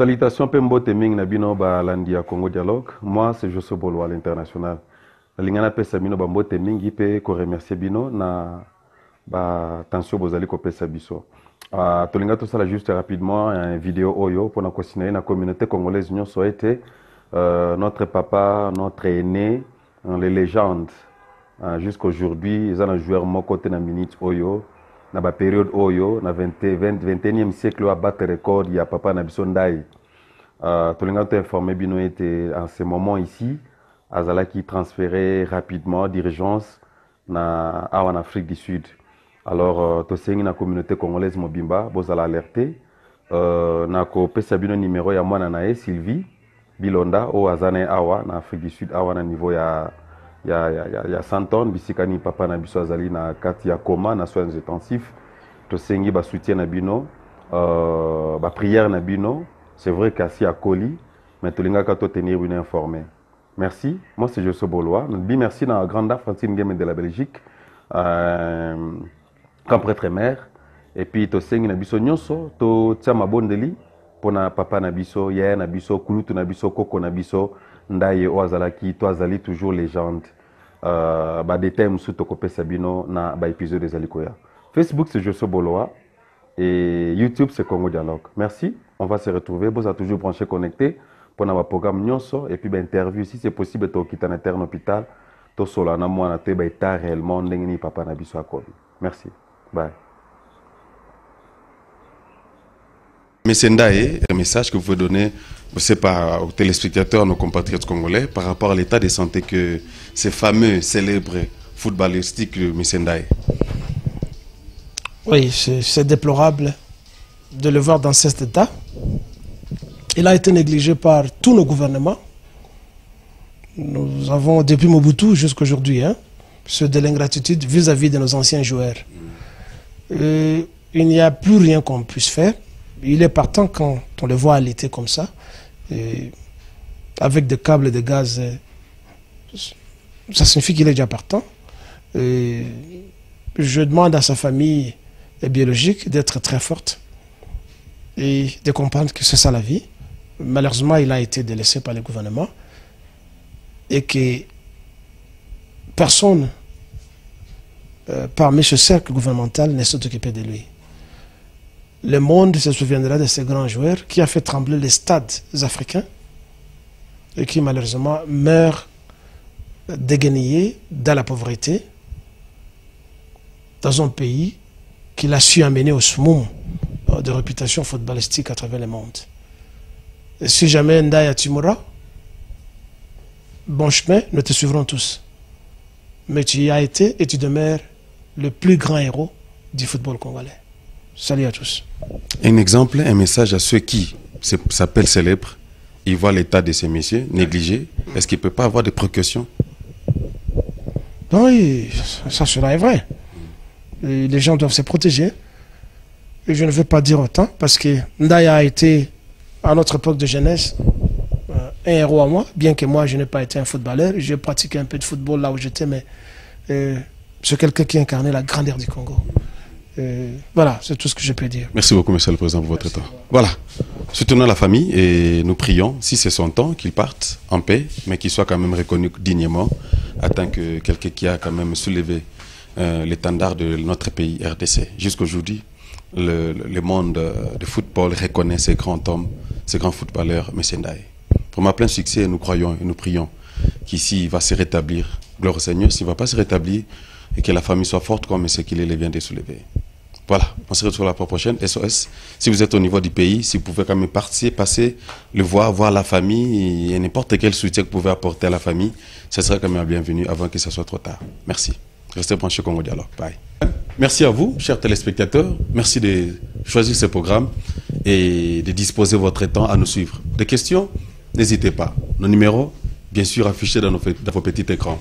Salutations Pembo Teming Nabino Balandi à Congo Dialogue. Moi, c'est Joseph Bolou à l'international. Lingana pesa bino bambo teming ipe ko remercier bino na ba tension bozali ko pesa biso. Ah tolinga to sala juste rapidement une vidéo oyo pour na kosinaye na communauté congolaise union soyete notre papa, notre aîné, les légendes jusqu'aujourd'hui, ils ont joué mon côté na minute oyo. Dans la période oyo, na 21e siècle, à battre record, il y a papa Nabiso Ndaye. Tout le monde est informé, Bino était en ce moment ici, Azala qui transférait rapidement d'urgence en Afrique du Sud. Alors, tout ce qui est dans la communauté congolaise Mobimba, vous allez alerter. Na ko pesa bino numéro ya mwana na ye Sylvie Bilonda o azane awa na Afrique du Sud awa na niveau ya ya Santon bisikani papa na biso azali na kati ya coma na soins intensifs to sengi ba soutien na bino ba prière na bino c'est vrai qu'assi à Koli mais to linga ka to tenir une informée. Merci, moi c'est Joseph Bolois. Merci na grande Francine Ngembe de la Belgique comme prêtre mère et puis to sengi na biso nyonso to tsama bondeli pona papa na biso yaya na biso kulutu na biso koko na biso Ndaye Oazalaki, toi Azali toujours légende. Des thèmes sous Tokopé Sabino na épisode des Alikoya. Facebook c'est Joseph Boloa et YouTube c'est Congo Dialogue. Merci, on va se retrouver. Vous êtes toujours branché connecté pour notre programme Nyonso et puis interview si c'est possible to quitter un hôpital to solo na moi na te ba état réellement ndengini papa na biso akoli. Merci. Bye. Monsieur Ndaye, un message que vous pouvez donner, je ne sais pas, aux téléspectateurs, à nos compatriotes congolais, par rapport à l'état de santé que ces fameux, célèbres footballistiques, Monsieur Ndaye. Oui, c'est déplorable de le voir dans cet état. Il a été négligé par tous nos gouvernements. Nous avons, depuis Mobutu jusqu'à aujourd'hui, de l'ingratitude vis-à-vis de nos anciens joueurs. Et il n'y a plus rien qu'on puisse faire. Il est partant quand on le voit allaiter comme ça, et avec des câbles de gaz, ça signifie qu'il est déjà partant. Et je demande à sa famille biologique d'être très forte et de comprendre que c'est ça la vie. Malheureusement, il a été délaissé par le gouvernement et que personne parmi ce cercle gouvernemental ne s'est occupé de lui. Le monde se souviendra de ces grands joueurs qui a fait trembler les stades africains et qui malheureusement meurent déguenillés dans la pauvreté dans un pays qui a su amener au summum de réputation footballistique à travers le monde. Et si jamais Ndaye Atimura, bon chemin, nous te suivrons tous. Mais tu y as été et tu demeures le plus grand héros du football congolais. Salut à tous. Un exemple, un message à ceux qui s'appellent célèbres, ils voient l'état de ces messieurs négligés. Est-ce qu'ils ne peuvent pas avoir des précautions? Oui, ça cela est vrai. Et les gens doivent se protéger. Et je ne veux pas dire autant, parce que Ndaye a été, à notre époque de jeunesse, un héros à moi, bien que moi je n'ai pas été un footballeur. J'ai pratiqué un peu de football là où j'étais, mais c'est quelqu'un qui incarnait la grandeur du Congo. Voilà, c'est tout ce que je peux dire. Merci beaucoup, monsieur le président, pour votre temps. Voilà, soutenons la famille et nous prions, si c'est son temps, qu'il parte en paix, mais qu'il soit quand même reconnu dignement, en tant que quelqu'un qui a quand même soulevé l'étendard de notre pays RDC. Jusqu'aujourd'hui, le monde du football reconnaît ces grands hommes, ces grands footballeurs, monsieur Ndaye. Pour ma plein succès, nous croyons et nous prions qu'ici, il va se rétablir. Gloire au Seigneur, s'il ne va pas se rétablir, et que la famille soit forte comme ce qu'il est vient de soulever. Voilà, on se retrouve la prochaine. SOS, si vous êtes au niveau du pays, si vous pouvez quand même partir, passer, le voir, voir la famille, et n'importe quel soutien que vous pouvez apporter à la famille, ce serait quand même bienvenu avant que ce soit trop tard. Merci. Restez branchés au Congo Dialogue. Bye. Merci à vous, chers téléspectateurs. Merci de choisir ce programme et de disposer votre temps à nous suivre. Des questions? N'hésitez pas. Nos numéros, bien sûr, affichés dans vos petits écrans.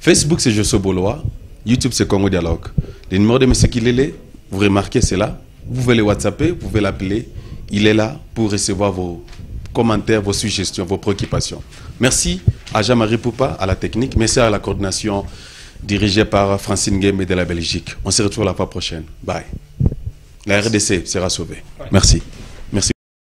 Facebook, c'est Joseph Boloa. YouTube, c'est Congo Dialogue. Le numéro de M. Kilele, vous remarquez, c'est là. Vous pouvez le WhatsApper, vous pouvez l'appeler. Il est là pour recevoir vos commentaires, vos suggestions, vos préoccupations. Merci à Jean-Marie Poupa, à la technique. Merci à la coordination dirigée par Francine Ngembe de la Belgique. On se retrouve la fois prochaine. Bye. La RDC sera sauvée. Merci.